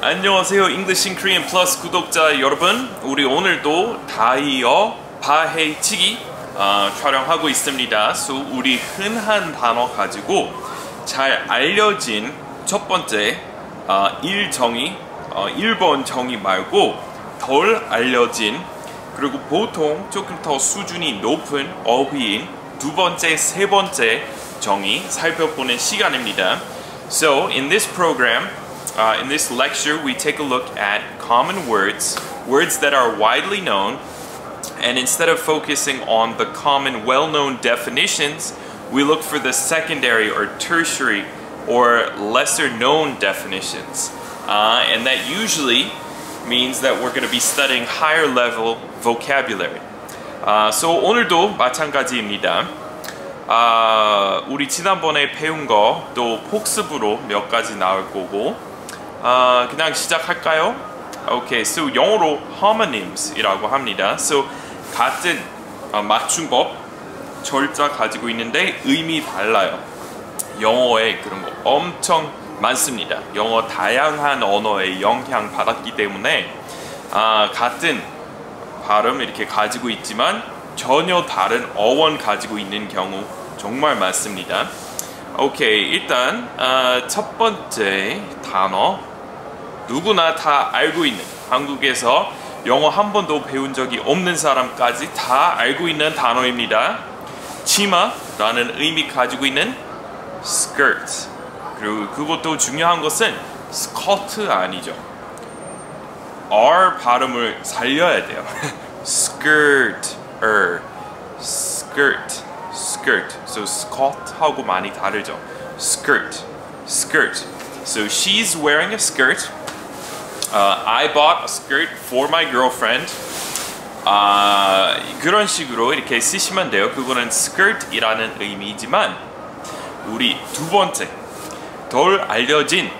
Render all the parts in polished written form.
안녕하세요. English and Korean Plus 구독자 여러분, 우리 오늘도 다이어 파헤치기 촬영하고 있습니다. So 우리 흔한 단어 가지고 잘 알려진 첫 번째 일정의 1번 정의 말고 덜 알려진 그리고 보통 조금 더 수준이 높은 어휘인 두 번째, 세 번째 정의 살펴보는 시간입니다. So in this program, in this lecture, we take a look at common words, words that are widely known, and instead of focusing on the common, well-known definitions, we look for the secondary or tertiary or lesser-known definitions. And that usually means that we're going to be studying higher-level vocabulary. So 오늘도 마찬가지입니다. 우리 지난번에 배운 거 또 복습으로 몇 가지 나올 거고 그냥 시작할까요? Okay, so 영어로 homonyms이라고 합니다. So 같은 맞춤법 절자 가지고 있는데 의미 달라요. 영어에 그런 거 엄청 많습니다. 영어 다양한 언어에 영향 받았기 때문에 같은 발음 이렇게 가지고 있지만 전혀 다른 어원 가지고 있는 경우 정말 많습니다. Okay, 일단 첫 번째 단어. 누구나 다 알고 있는, 한국에서 영어 한 번도 배운 적이 없는 사람까지 다 알고 있는 단어입니다. 치마라는 의미 가지고 있는 skirts. 그리고 그것도 중요한 것은 스커트 아니죠. R 발음을 살려야 돼요. skirt. So skirt하고 많이 다르죠. Skirt. So she's wearing a skirt. I bought a skirt for my girlfriend. 그런 식으로 이렇게 쓰시면 돼요. 그거는 skirt이라는 의미지만 우리 두 번째 덜 알려진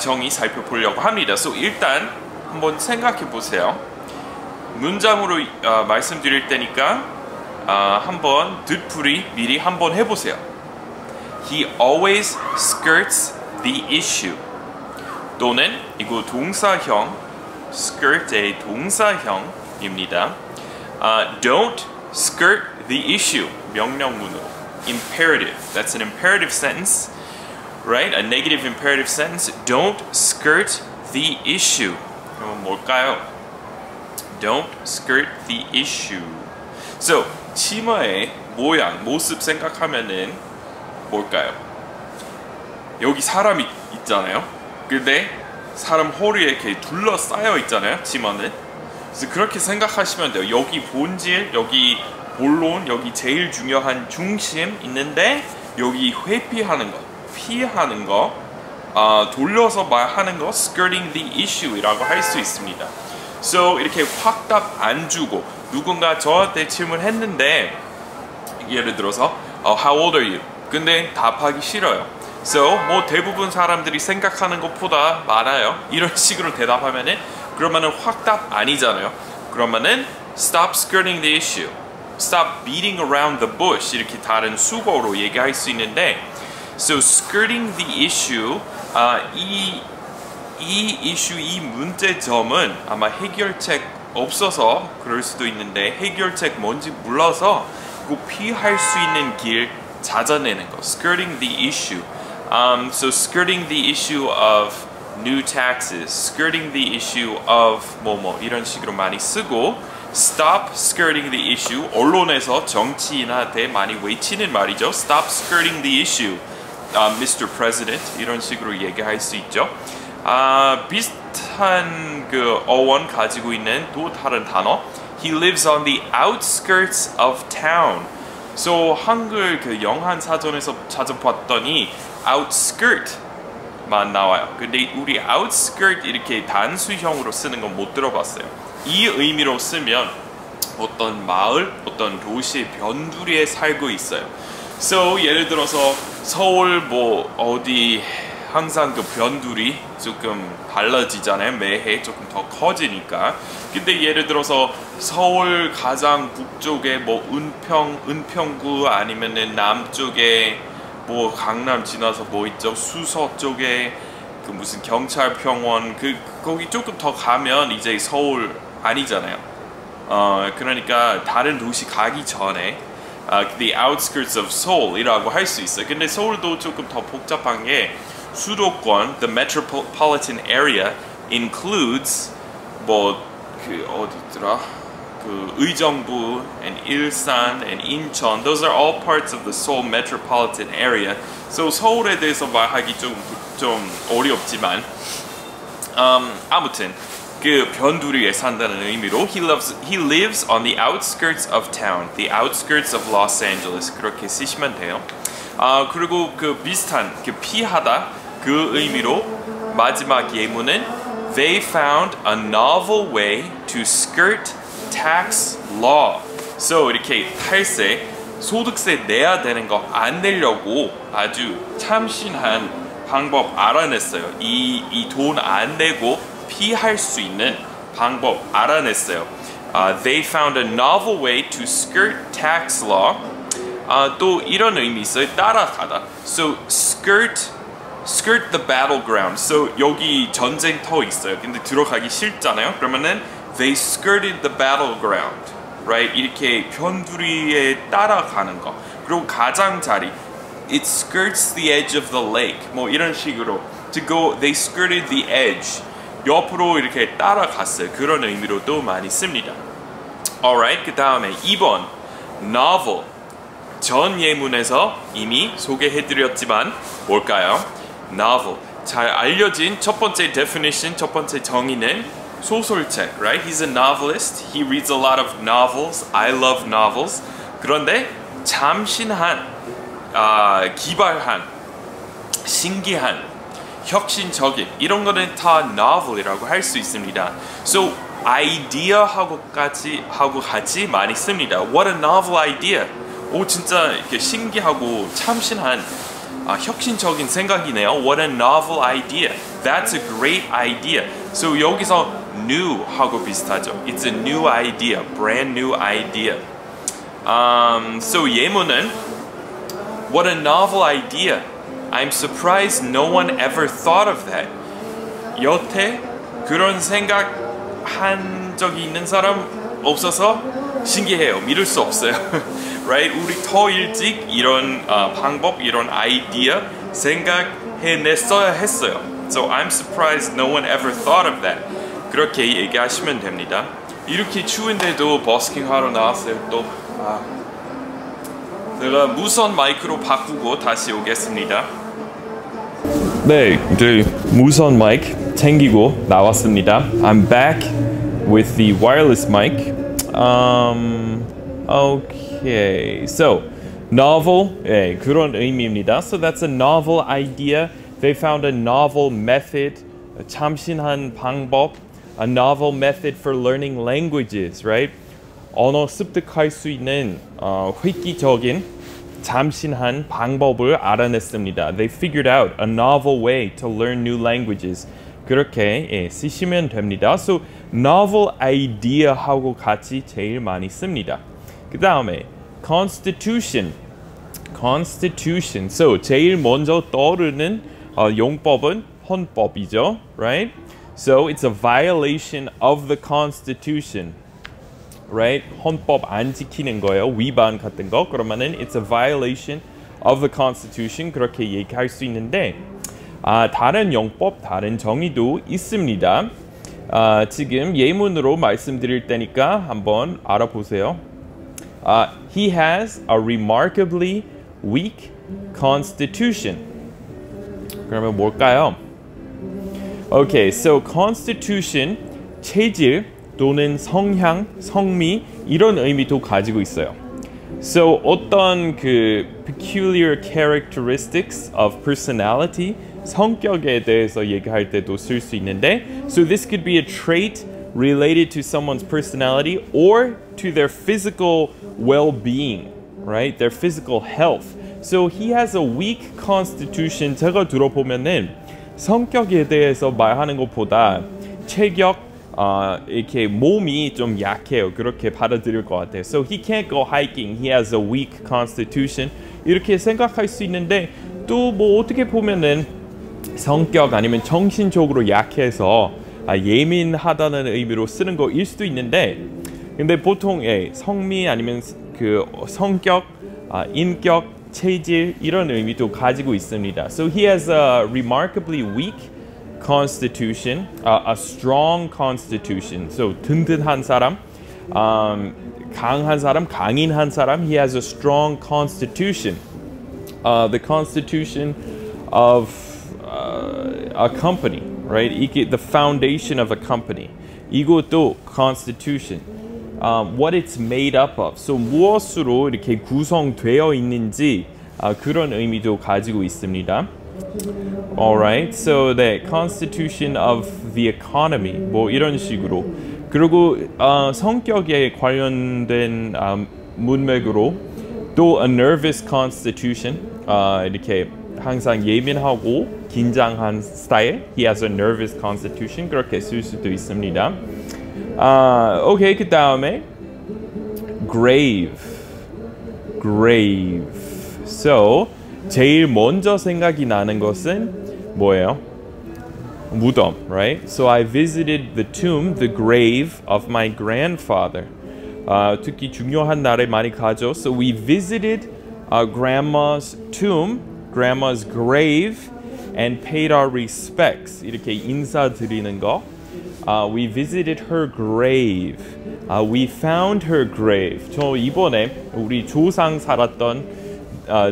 정의 살펴보려고 합니다. So 일단 한번 생각해 보세요. 문장으로 말씀드릴 테니까 한번 듣풀이 미리 한번 해보세요. He always skirts the issue. 또는 이거 동사형, skirt의 동사형입니다. Don't skirt the issue. 명령문으로. Imperative. That's an imperative sentence, right? A negative imperative sentence. Don't skirt the issue. 그럼 뭘까요? Don't skirt the issue. So, 치마의 모양, 모습 생각하면은 뭘까요? 여기 사람이 있잖아요. 근데 사람 허리에 이렇게 둘러싸여 있잖아요, 치마는. 그래서 그렇게 생각하시면 돼요. 여기 본질, 여기 본론, 여기 제일 중요한 중심 있는데 여기 회피하는 거, 피하는 거, 돌려서 말하는 거, skirting the issue이라고 할 수 있습니다. So 이렇게 확 답 안 주고 누군가 저한테 질문했는데 예를 들어서 How old are you? 근데 답하기 싫어요. So, 뭐 대부분 사람들이 생각하는 것보다 많아요. 이런 식으로 대답하면은 그러면은 확답 아니잖아요. 그러면은 stop skirting the issue, stop beating around the bush 이렇게 다른 수거로 얘기할 수 있는데, so skirting the issue, 이 이슈, 이 문제점은 아마 해결책 없어서 그럴 수도 있는데 해결책 뭔지 몰라서 그 피할 수 있는 길 찾아내는 거, skirting the issue. So skirting the issue of new taxes, skirting the issue of 뭐뭐 이런 식으로 많이 쓰고, stop skirting the issue, 언론에서 정치인한테 많이 외치는 말이죠. Stop skirting the issue, Mr. President 이런 식으로 얘기할 수 있죠. 비슷한 그 어원 가지고 있는 또 다른 단어, He lives on the outskirts of town. So 한글 그 영한 사전에서 찾아봤더니 outskirt만 나와요. 근데 우리 outskirt 이렇게 단수형으로 쓰는 건 못 들어봤어요. 이 의미로 쓰면 어떤 마을, 어떤 도시의 변두리에 살고 있어요. So 예를 들어서 서울 뭐 어디 항상 그 변두리 조금 달라지잖아요. 매해 조금 더 커지니까. 근데 예를 들어서 서울 가장 북쪽에 뭐 은평구 아니면은 남쪽에 뭐 강남 지나서 뭐 있죠? 수서 쪽에 그 무슨 경찰병원 그 거기 조금 더 가면 이제 서울 아니잖아요. 그러니까 다른 도시 가기 전에 the outskirts of Seoul이라고 할 수 있어요. 근데 서울도 조금 더 복잡한 게 수도권 the metropolitan area includes 뭐 그 어디더라? 그 의정부 and 일산 and 인천 those are all parts of the Seoul metropolitan area. So 서울에 대해서 말하기 좀 어렵지만 아무튼 그 변두리에 산다는 의미로 he lives on the outskirts of town, the outskirts of Los Angeles 그렇게 쓰시면 돼요. 그리고 그 비슷한 그 피하다 그 의미로 마지막 예문은 They found a novel way to skirt tax law. So 이렇게 탈세, 소득세 내야 되는 거 안 내려고 아주 참신한 방법 알아냈어요. 이 돈 안 내고 피할 수 있는 방법 알아냈어요. They found a novel way to skirt tax law. 또 이런 의미 있어요. 따라가다. So skirt the battleground. So 여기 전쟁터 있어요. 근데 들어가기 싫잖아요. 그러면은 they skirted the battleground. Right? 이렇게 변두리에 따라가는 거. 그리고 가장자리. It skirts the edge of the lake. 뭐 이런 식으로 to go they skirted the edge. 옆으로 이렇게 따라갔어요. 그런 의미로도 많이 씁니다. Alright. 그다음에 2번. novel. 전 예문에서 이미 소개해 드렸지만 뭘까요? novel. 잘 알려진 첫 번째 definition, 첫 번째 정의는 소설책, right? He's a novelist. He reads a lot of novels. I love novels. 그런데 참신한, 기발한, 신기한, 혁신적인 이런 거는 다 novel이라고 할 수 있습니다. So idea하고까지 하고 같이 많이 씁니다. What a novel idea. 오 진짜 이렇게 신기하고 참신한 혁신적인 생각이네요. What a novel idea. That's a great idea. So 여기서 new 하고 비슷하죠. It's a new idea. Brand new idea. So 예문은 What a novel idea. I'm surprised no one ever thought of that. 여태 그런 생각 한 적이 있는 사람 없어서 신기해요. 믿을 수 없어요. Right? 우리 더 일찍 이런 방법, 이런 아이디어 생각해냈어야 했어요. So I'm surprised no one ever thought of that. 그렇게 얘기하시면 됩니다. 이렇게 추운데도 버스킹 하러 나왔어요. 또 제가 무선 마이크로 바꾸고 다시 오겠습니다. 네, 이제 무선 마이크 챙기고 나왔습니다. I'm back with the wireless mic. Okay, so novel, 예, 그런 의미입니다. So that's a novel idea. They found a novel method, 참신한 방법, a novel method for learning languages, right? 언어 습득할 수 있는 획기적인 참신한 방법을 알아냈습니다. They figured out a novel way to learn new languages. 그렇게 예, 쓰시면 됩니다. So novel idea 하고 같이 제일 많이 씁니다. 그 다음에 constitution. So 제일 먼저 떠오르는 용법은 헌법이죠, right? So it's a violation of the Constitution, right? 헌법 안 지키는 거예요, 위반 같은 거. 그러면은 it's a violation of the Constitution 그렇게 얘기할 수 있는데 다른 용법, 다른 정의도 있습니다. 지금 예문으로 말씀드릴 테니까 한번 알아보세요. He has a remarkably weak constitution. 그러면 뭘까요? Okay, so constitution, 체질 또는 성향, 성미 이런 의미도 가지고 있어요. So 어떤 그 peculiar characteristics of personality, 성격에 대해서 얘기할 때도 쓸 수 있는데 So this could be a trait related to someone's personality or to their physical well-being, right? Their physical health. So he has a weak constitution. 제가 들어보면은 성격에 대해서 말하는 것보다 체격, 이렇게 몸이 좀 약해요. 그렇게 받아들일 것 같아요. So he can't go hiking. He has a weak constitution. 이렇게 생각할 수 있는데 또 뭐 어떻게 보면은 성격 아니면 정신적으로 약해서 예민하다는 의미로 쓰는 거일 수도 있는데, 근데 보통 성미 아니면 그 성격, 인격, 체질 이런 의미도 가지고 있습니다. So he has a remarkably weak constitution, a strong constitution. So 든든한 사람, 강한 사람, 강인한 사람. He has a strong constitution. The constitution of a company, right? The foundation of a company. 이것도 constitution. What it's made up of. So 무엇으로 이렇게 구성되어 있는지 그런 의미도 가지고 있습니다. Alright, so the constitution of the economy, 뭐 이런 식으로. 그리고 성격에 관련된 문맥으로 또 a nervous constitution, 이렇게 항상 예민하고 긴장한 스타일. He has a nervous constitution. 그렇게 쓸 수도 있습니다. 오케이, 그 다음에 grave. So 제일 먼저 생각이 나는 것은 뭐예요? 무덤, right? So I visited the tomb, the grave of my grandfather. 특히 중요한 날에 많이 가죠. So we visited grandma's tomb, grandma's grave, and paid our respects. 이렇게 인사드리는 거. We visited her grave. We found her grave. 저 이번에 우리 조상 살았던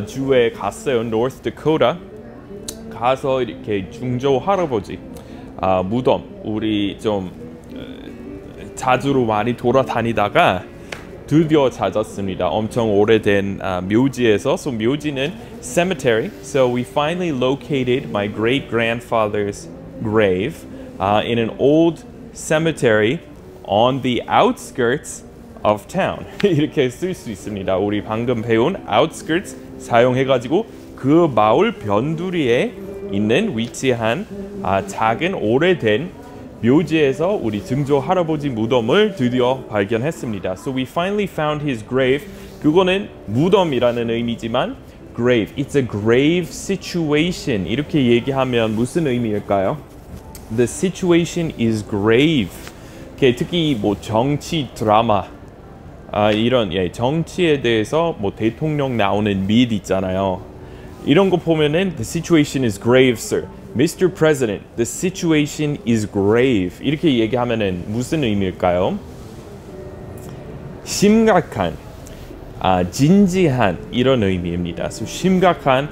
주에 갔어요. North Dakota 가서 이렇게 중조 할아버지 무덤 우리 좀 자주로 많이 돌아다니다가 드디어 찾았습니다. 엄청 오래된 묘지에서. So 묘지는 cemetery. So we finally located my great-grandfather's grave in an old cemetery on the outskirts of town. 이렇게 쓸 수 있습니다. 우리 방금 배운 outskirts 사용해가지고 그 마을 변두리에 있는 위치한 작은 오래된 묘지에서 우리 증조 할아버지 무덤을 드디어 발견했습니다. So we finally found his grave. 그거는 무덤이라는 의미지만 grave. It's a grave situation. 이렇게 얘기하면 무슨 의미일까요? The situation is grave. 특히 뭐 정치 드라마 이런 정치에 대해서 뭐 대통령 나오는 밑 있잖아요. 이런 거 보면은 the situation is grave, sir. Mr. President, the situation is grave. 이렇게 얘기하면은 무슨 의미일까요? 심각한, 진지한 이런 의미입니다. So 심각한,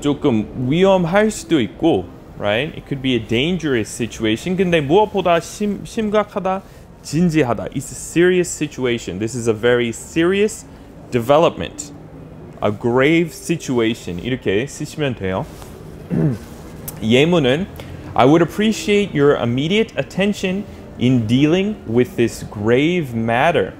조금 위험할 수도 있고, right? It could be a dangerous situation. 근데 무엇보다 심각하다. 진지하다. It's a serious situation. This is a very serious development. A grave situation. 이렇게 쓰시면 돼요. 예문은 I would appreciate your immediate attention in dealing with this grave matter.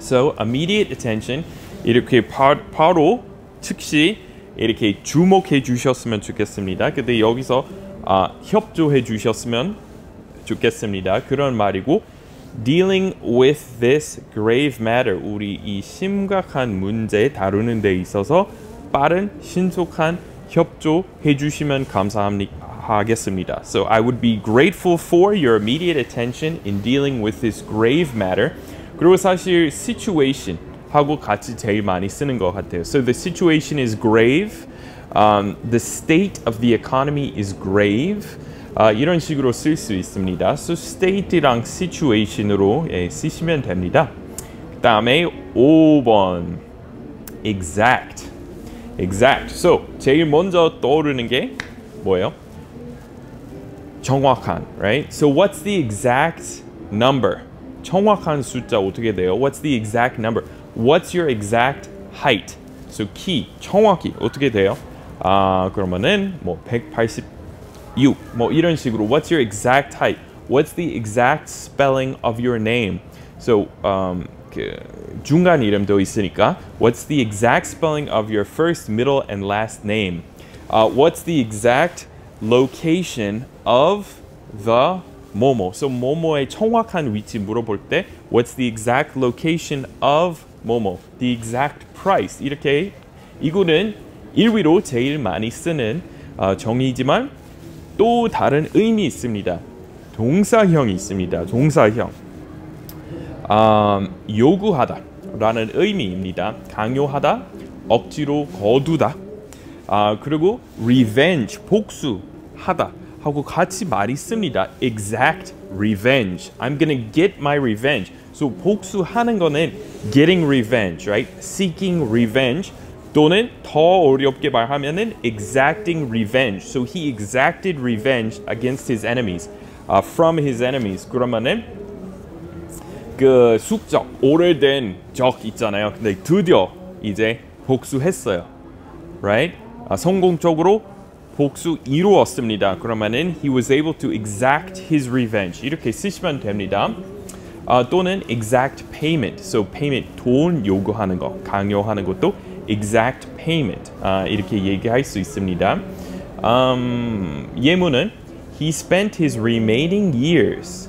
So, immediate attention. 이렇게 바로 즉시 이렇게 주목해 주셨으면 좋겠습니다. 근데 여기서 협조해 주셨으면 좋겠습니다. 그런 말이고 dealing with this grave matter. 우리 이 심각한 문제 다루는 데 있어서 빠른 신속한 협조해 주시면 감사하겠습니다. So I would be grateful for your immediate attention in dealing with this grave matter. 그리고 사실 situation 하고 같이 제일 많이 쓰는 것 같아요. So the situation is grave. The state of the economy is grave. 이런 식으로 쓸 수 있습니다. So state랑 situation으로 쓰시면 됩니다. 그 다음에 5번 exact. So 제일 먼저 떠오르는 게 뭐예요? 정확한, right? So what's the exact number? 정확한 숫자 어떻게 돼요? What's the exact number? What's your exact height? So 키 정확히 어떻게 돼요? 그러면은 뭐 186 뭐 이런 식으로. What's your exact height? What's the exact spelling of your name? So 그 중간 이름도 있으니까 What's the exact spelling of your first, middle, and last name? What's the exact location of the 뭐뭐? So 뭐뭐의 정확한 위치 물어볼 때 What's the exact location of 뭐뭐? The exact price. 이렇게 이거는 1위로 제일 많이 쓰는 정의이지만 또 다른 의미 있습니다. 동사형이 있습니다. 동사형. 요구하다 라는 의미입니다. 강요하다, 억지로 거두다. 그리고 revenge, 복수하다 하고 같이 말이 있습니다. exact revenge. I'm gonna get my revenge. So 복수하는 거는 getting revenge, right? seeking revenge. 또는 더 어렵게 말하면은 exacting revenge. So he exacted revenge against his enemies, from his enemies. 그러면은 그 숙적, 오래된 적 있잖아요. 근데 드디어 이제 복수했어요, right? 성공적으로 복수 이루었습니다. 그러면은 he was able to exact his revenge. 이렇게 쓰시면 됩니다. 또는 exact payment. So payment, 돈 요구하는 거, 강요하는 것도 exact payment 이렇게 얘기할 수 있습니다. 예문은 He spent his remaining years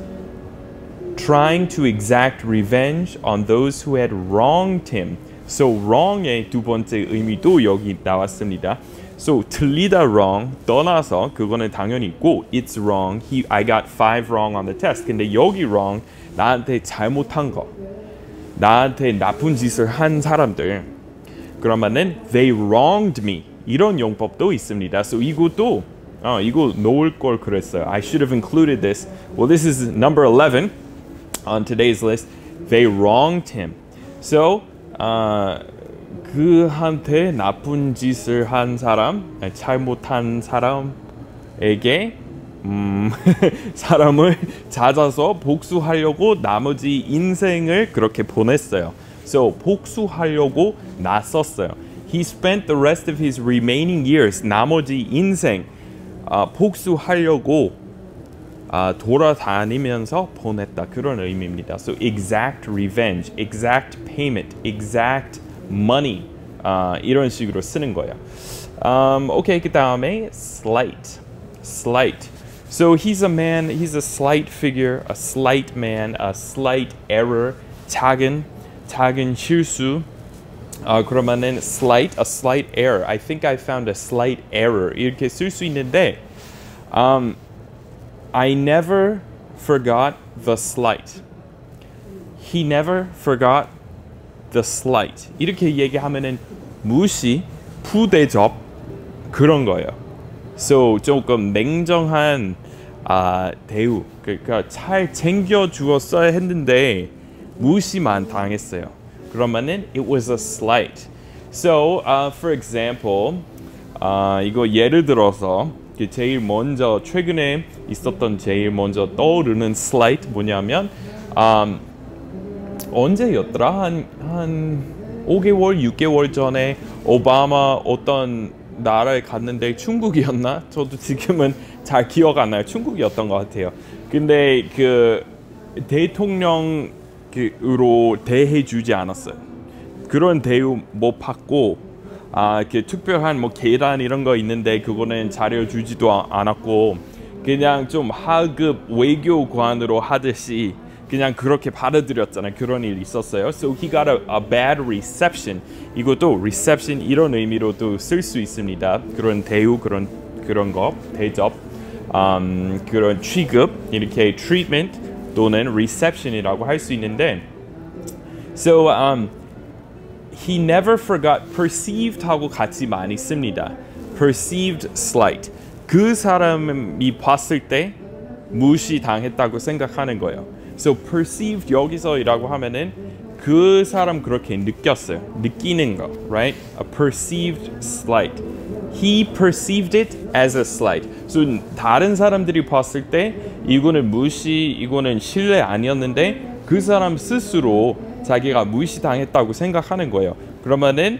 trying to exact revenge on those who had wronged him. So wrong의 두 번째 의미도 여기 나왔습니다. So 틀리다 wrong 떠나서 그거는 당연히 있고 it's wrong. I got 5 wrong on the test. 근데 여기 wrong 나한테 잘못한 거, 나한테 나쁜 짓을 한 사람들. 그러면은 they wronged me 이런 용법도 있습니다. So 이것도 이거 넣을 걸 그랬어요. I should have included this. Well, this is number 11 on today's list. They wronged him. So 그한테 나쁜 짓을 한 사람, 잘못한 사람에게 사람을 찾아서 복수하려고 나머지 인생을 그렇게 보냈어요. So, 복수하려고 나섰어요. He spent the rest of his remaining years, 나머지 인생, 복수하려고 돌아다니면서 보냈다. 그런 의미입니다. So, exact revenge, exact payment, exact money, 이런 식으로 쓰는 거예요. Okay, 그 다음에 slight, slight. So, he's a man, he's a slight figure, a slight man, a slight error, 작은 실수. 그러면은 slight, a slight error. I think I found a slight error. 이렇게 쓸 수 있는데 I never forgot the slight. He never forgot the slight. 이렇게 얘기하면은 무시, 부대접 그런 거예요. So 조금 냉정한 대우. 그러니까 잘 챙겨 주었어야 했는데 무시만 당했어요. 그러면은 it was a slight. So, for example, 이거 예를 들어서 제일 먼저 최근에 있었던 제일 먼저 떠오르는 slight 뭐냐면 언제였더라? 한 5개월, 6개월 전에 오바마 어떤 나라에 갔는데 중국이었나? 저도 지금은 잘 기억 안 나요. 중국이었던 것 같아요. 근데 그 대통령 으로 대해주지 않았어요. 그런 대우 못 받고 이렇게 특별한 뭐 계단 이런 거 있는데 그거는 자려주지도 않았고 그냥 좀 하급 외교관으로 하듯이 그냥 그렇게 받아들였잖아요. 그런 일이 있었어요. So he got a bad reception. 이것도 reception 이런 의미로도 쓸 수 있습니다. 그런 대우 그런 거 대접, 그런 취급 이렇게 treatment. 또는 reception이라고 할 수 있는데 So he never forgot perceived 하고 같이 많이 씁니다. Perceived slight. 그 사람이 봤을 때 무시당했다고 생각하는 거예요. So perceived 여기서이라고 하면은 그 사람 그렇게 느꼈어요. 느끼는 거, right? A perceived slight. He perceived it as a slight. So 다른 사람들이 봤을 때 이거는 무시, 이거는 신뢰 아니었는데 그 사람 스스로 자기가 무시당했다고 생각하는 거예요. 그러면은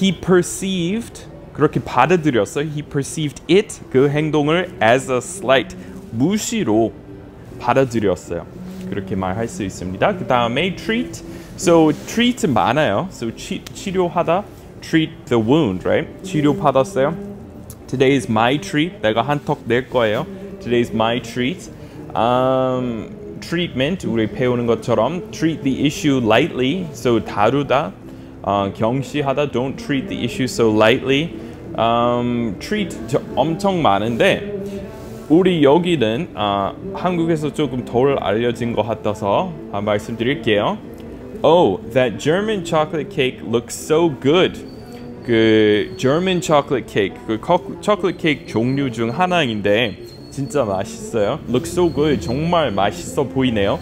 he perceived 그렇게 받아들였어. He perceived it 그 행동을 as a slight 무시로 받아들였어요. 그렇게 말할 수 있습니다. 그 다음에 treat. So treat은 많아요. So 치료하다. Treat the wound, right? 치료 받았어요. Today is my treat. 내가 한턱 낼 거예요. Today is my treat. Treatment, 우리 배우는 것처럼 treat the issue lightly. So 다루다, 경시하다. Don't treat the issue so lightly. treat 엄청 많은데 우리 여기는 한국에서 조금 덜 알려진 것 같아서 말씀드릴게요. Oh, that German chocolate cake looks so good. 그 German chocolate cake, 그 chocolate cake 종류 중 하나인데 진짜 맛있어요. Looks so good. 정말 맛있어 보이네요.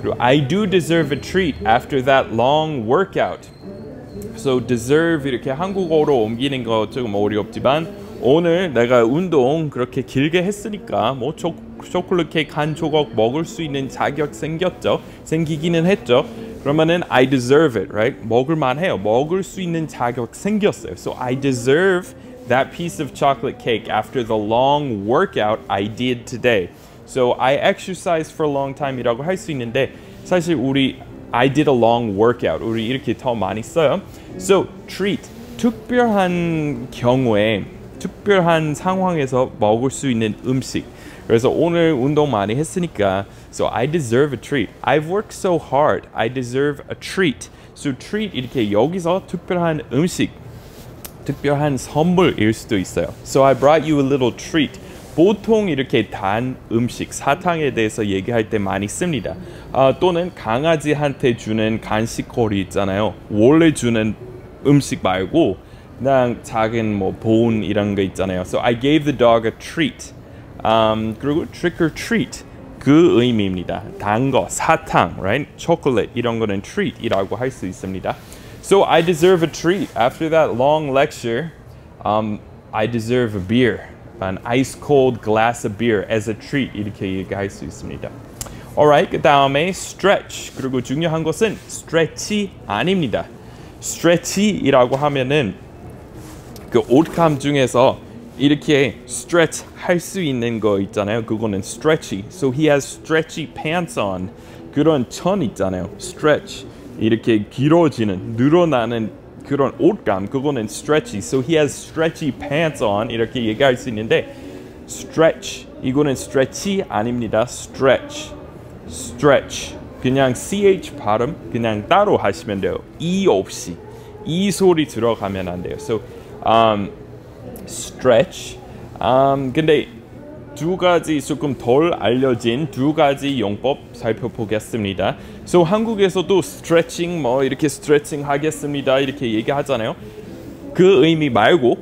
그리고 I do deserve a treat after that long workout. So deserve 이렇게 한국어로 옮기는 거 조금 어렵지만 오늘 내가 운동 그렇게 길게 했으니까 뭐 초콜릿 케이크 한 조각 먹을 수 있는 자격 생기기는 했죠. 그러면은 I deserve it, right? 먹을만 해요. 먹을 수 있는 자격 생겼어요. So I deserve that piece of chocolate cake after the long workout I did today. So I exercised for a long time이라고 할 수 있는데 사실 우리 I did a long workout. 우리 이렇게 더 많이 써요. So treat 특별한 경우에 특별한 상황에서 먹을 수 있는 음식. 그래서 오늘 운동 많이 했으니까 So I deserve a treat. I've worked so hard. I deserve a treat. So treat 이렇게 여기서 특별한 음식, 특별한 선물일 수도 있어요. So I brought you a little treat. 보통 이렇게 단 음식, 사탕에 대해서 얘기할 때 많이 씁니다. 또는 강아지한테 주는 간식거리 있잖아요. 원래 주는 음식 말고 그냥 작은 뭐 보온 이런 거 있잖아요. So I gave the dog a treat. 그리고 trick or treat 그 의미입니다. 단 거, 사탕, right? 초콜릿 이런 거는 treat이라고 할 수 있습니다. So I deserve a treat after that long lecture. I deserve a beer. An ice cold glass of beer as a treat 이렇게 얘기할 수 있습니다. Alright, 그 다음에 stretch 그리고 중요한 것은 stretch이 아닙니다. stretch이라고 하면은 그 옷감 중에서 이렇게 stretch 할 수 있는 거 있잖아요. 그거는 stretchy. So he has stretchy pants on. 그런 천 있잖아요. stretch 이렇게 길어지는 늘어나는 그런 옷감 그거는 stretchy. So he has stretchy pants on 이렇게 얘기할 수 있는데 stretch 이거는 stretchy 아닙니다. stretch stretch 그냥 ch 발음 그냥 따로 하시면 돼요. 이 없이 이 소리 들어가면 안 돼요. So stretch 근데 두 가지 조금 덜 알려진 두 가지 용법 살펴보겠습니다. So 한국에서도 stretching 뭐 이렇게 stretching 하겠습니다 이렇게 얘기하잖아요. 그 의미 말고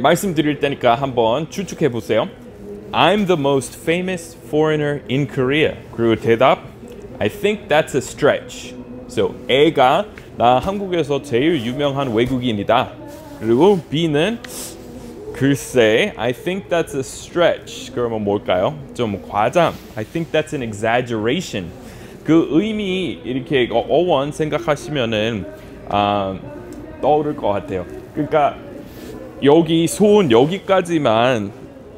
말씀드릴 테니까 한번 추측해 보세요. I'm the most famous foreigner in Korea. 그리고 대답 I think that's a stretch. So A가 나 한국에서 제일 유명한 외국인이다. 그리고 B는 글쎄 I think that's a stretch. 그러면 뭘까요? 좀 과장. I think that's an exaggeration. 그 의미 이렇게 어원 생각하시면은 떠오를 것 같아요. 그러니까 여기 손 여기까지만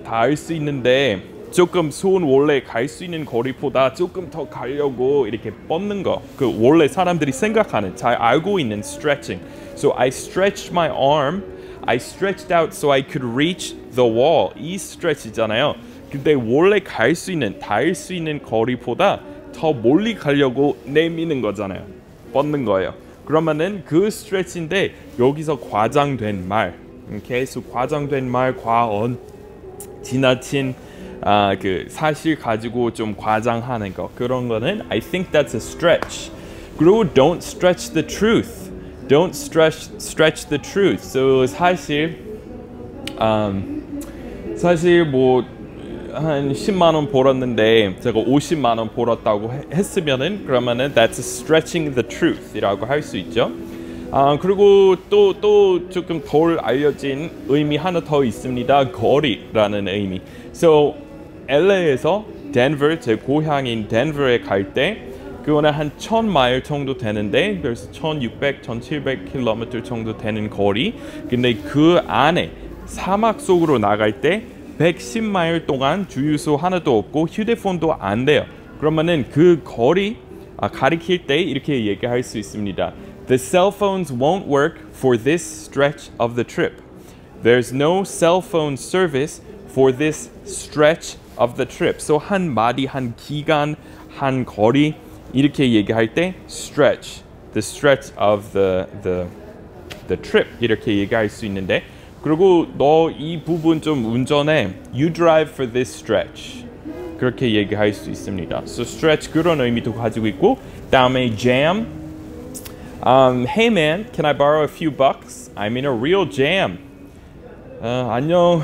다 할 수 있는데 조금 손 원래 갈 수 있는 거리보다 조금 더 가려고 이렇게 뻗는 거. 그 원래 사람들이 생각하는 잘 알고 있는 stretching. So I stretched my arm. I stretched out so I could reach the wall. 이 stretch이잖아요. 근데 원래 갈 수 있는 닿을 수 있는 거리보다 더 멀리 가려고 내미는 거잖아요. 뻗는 거예요. 그러면은 그 stretch인데 여기서 과장된 말. Okay, so 과장된 말, 과언, 지나친 그 사실 가지고 좀 과장하는 거 그런 거는 I think that's a stretch. 그리고 don't stretch the truth. Don't stretch the truth. So 사실 뭐 한 10만 원 벌었는데 제가 50만 원 벌었다고 했으면은 그러면은 that's stretching the truth이라고 할 수 있죠. 그리고 또 조금 덜 알려진 의미 하나 더 있습니다. 거리라는 의미. So LA에서 Denver, 제 고향인 Denver에 갈 때 그거는 한 1000마일 정도 되는데 그래서 1600, 1700km 정도 되는 거리. 근데 그 안에 사막 속으로 나갈 때 110마일 동안 주유소 하나도 없고 휴대폰도 안 돼요. 그러면은 그 거리 가리킬 때 이렇게 얘기할 수 있습니다. The cell phones won't work for this stretch of the trip. There's no cell phone service for this stretch of the trip. So 한 마디, 한 기간, 한 거리 이렇게 얘기할 때 stretch the stretch of the trip 이렇게 얘기할 수 있는데 그리고 너 이 부분 좀 운전해 you drive for this stretch 그렇게 얘기할 수 있습니다. So stretch 그런 의미도 가지고 있고 다음에 jam Hey man, can I borrow a few bucks? I'm in a real jam. 안녕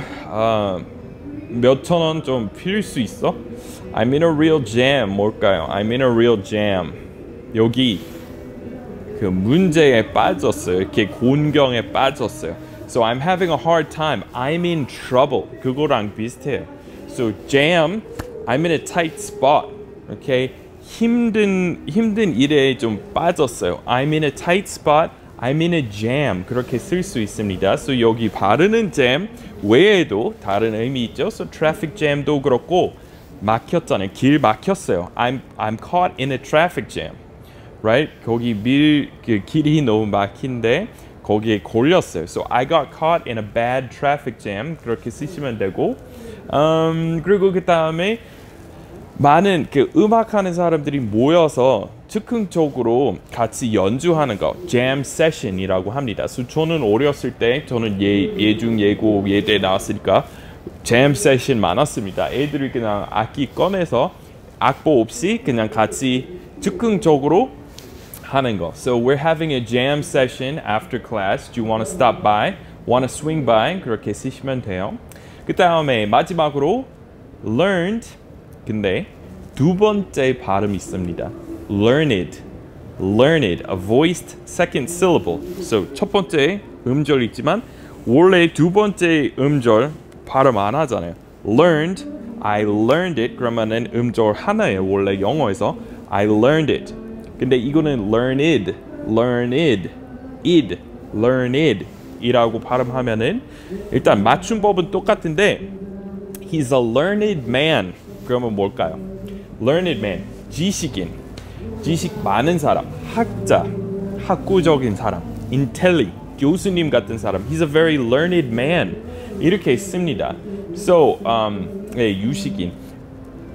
몇 천 원 좀 필요할 수 있어? I'm in a real jam 뭘까요? I'm in a real jam 여기 그 문제에 빠졌어요. 이렇게 곤경에 빠졌어요. So I'm having a hard time. I'm in trouble. 그거랑 비슷해요. So jam, I'm in a tight spot. Okay? 힘든 일에 좀 빠졌어요. I'm in a tight spot. I'm in a jam. 그렇게 쓸 수 있습니다. So 여기 바르는 jam 외에도 다른 의미 있죠. So traffic jam도 그렇고 막혔잖아요. 길 막혔어요. I'm caught in a traffic jam. Right? 거기 그 길이 너무 막힌데 거기에 걸렸어요. So I got caught in a bad traffic jam. 그렇게 쓰시면 되고 그리고 그 다음에 많은 그 음악하는 사람들이 모여서 즉흥적으로 같이 연주하는 거 jam session이라고 합니다. So 저는 어렸을 때 저는 예중 예고 예대 나왔으니까 jam session 많았습니다. 애들이 그냥 악기 꺼내서 악보 없이 그냥 같이 즉흥적으로 하는 거. So we're having a jam session after class. Do you want to stop by? Want to swing by? 그렇게 쓰시면 돼요. 그 다음에 마지막으로 learned. 근데 두 번째 발음이 있습니다. Learned. Learned. A voiced second syllable. So 첫 번째 음절이 있지만 원래 두 번째 음절 발음 안 하잖아요. Learned. I learned it. 그러면은 음절 하나예요. 원래 영어에서 I learned it. 근데 이거는 learned, learned, id, learned 이라고 발음하면은 일단 맞춤법은 똑같은데 He's a learned man. 그러면 뭘까요? Learned man, 지식인, 지식 많은 사람, 학자, 학구적인 사람, intelli, 교수님 같은 사람. He's a very learned man. 이렇게 씁니다. So, 네, 유식인,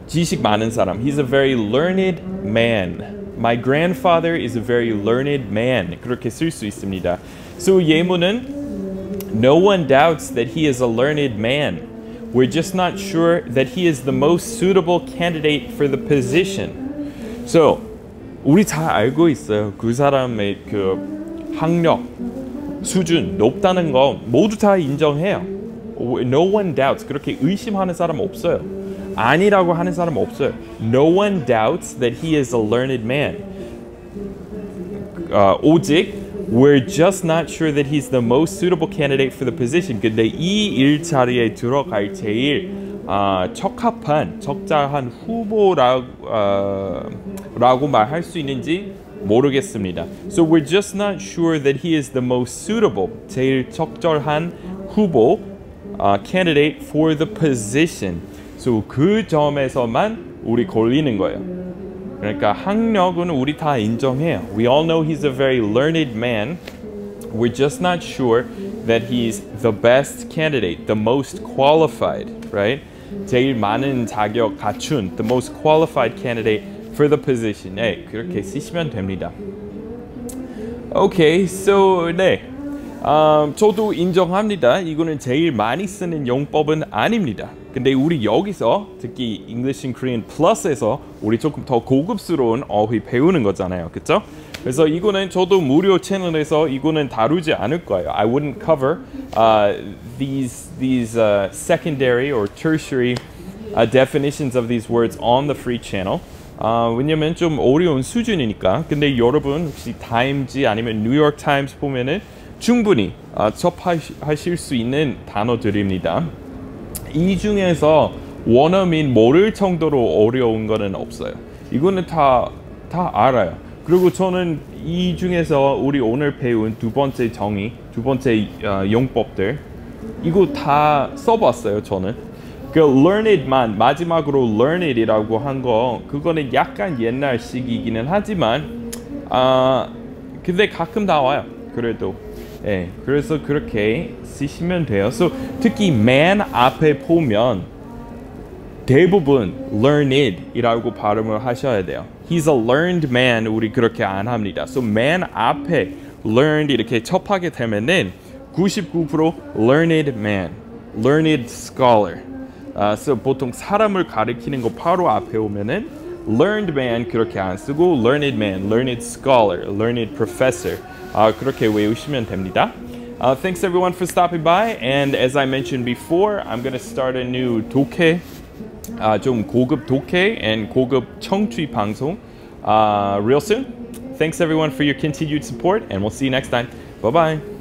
지식 많은 사람. He's a very learned man. My grandfather is a very learned man. 그렇게 쓸 수 있습니다. So 예문은 No one doubts that he is a learned man. We're just not sure that he is the most suitable candidate for the position. So 우리 다 알고 있어요. 그 사람의 그 학력 수준 높다는 거 모두 다 인정해요. No one doubts. 그렇게 의심하는 사람 없어요. 아니라고 하는 사람 없어요. No one doubts that he is a learned man. 오직 we're just not sure that he's the most suitable candidate for the position. 근데 이 일자리에 들어갈 제일 적합한, 적절한 후보라고 라고 말할 수 있는지 모르겠습니다. So we're just not sure that he is the most suitable, 제일 적절한 후보, candidate for the position. So, 그 점에서만 우리 걸리는 거예요. 그러니까 학력은 우리 다 인정해요. We all know he's a very learned man. We're just not sure that he's the best candidate, the most qualified, right? 제일 많은 자격 갖춘, the most qualified candidate for the position. 네, 그렇게 쓰시면 됩니다. Okay, so, 네. 저도 인정합니다. 이거는 제일 많이 쓰는 용법은 아닙니다. 근데 우리 여기서 특히 English and Korean Plus에서 우리 조금 더 고급스러운 어휘 배우는 거잖아요. 그쵸? 그래서 이거는 저도 무료 채널에서 이거는 다루지 않을 거예요. I wouldn't cover these secondary or tertiary definitions of these words on the free channel. 왜냐면 좀 어려운 수준이니까. 근데 여러분 혹시 타임지 아니면 뉴욕 타임스 보면은 충분히 접하실 수 있는 단어들입니다. 이 중에서 원어민 모를 정도로 어려운 거는 없어요. 이거는 다 알아요. 그리고 저는 이 중에서 우리 오늘 배운 두 번째 정의, 두 번째 용법들 이거 다 써봤어요. 저는 그 learned만 마지막으로 learned이라고 한 거 그거는 약간 옛날식이기는 하지만 근데 가끔 나와요. 그래도 예, 그래서 그렇게 쓰시면 돼요. So, 특히 man 앞에 보면 대부분 learned 이라고 발음을 하셔야 돼요. he's a learned man. 우리 그렇게 안 합니다. So man 앞에 learned 이렇게 접하게 되면은 99% learned man, learned scholar. So 보통 사람을 가리키는 거 바로 앞에 오면은 learned man 그렇게 안 쓰고 learned man, learned scholar, learned professor. 그렇게 외우시면 됩니다. Thanks everyone for stopping by, and as I mentioned before, I'm going to start a new 독해, 좀 고급 독해 and 고급 청취 방송 real soon. Thanks everyone for your continued support, and we'll see you next time. Bye bye.